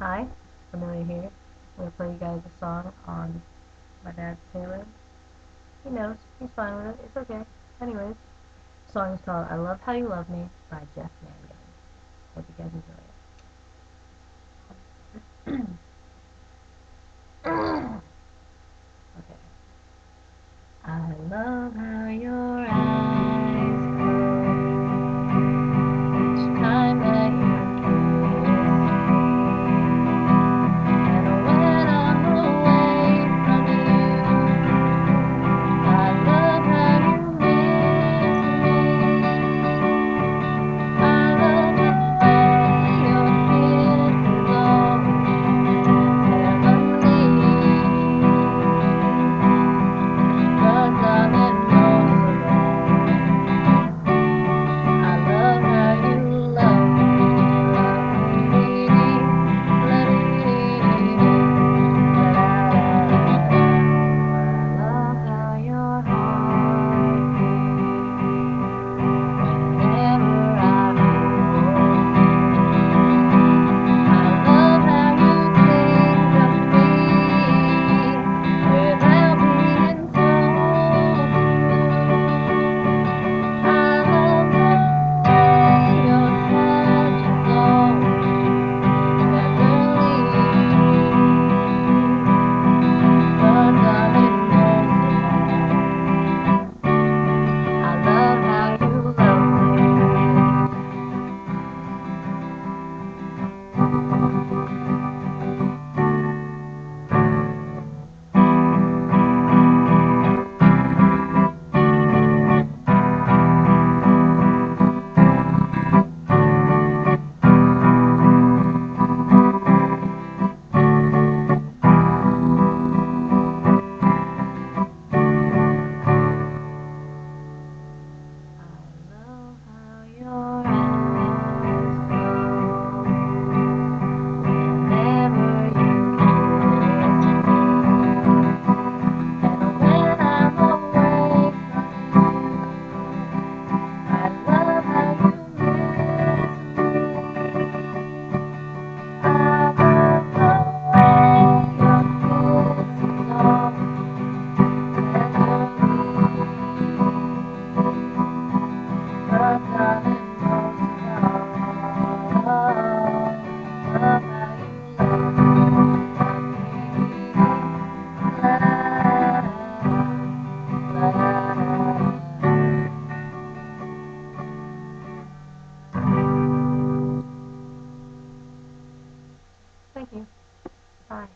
Hi, Amelia here. I'm going to play you guys a song on my dad, Taylor. He knows. He's fine with it. It's okay. Anyways, the song is called I Love How You Love Me by Jeff Mangum. Hope you guys enjoy it. Okay. I love how your eyes close each time that you Thank you. Bye.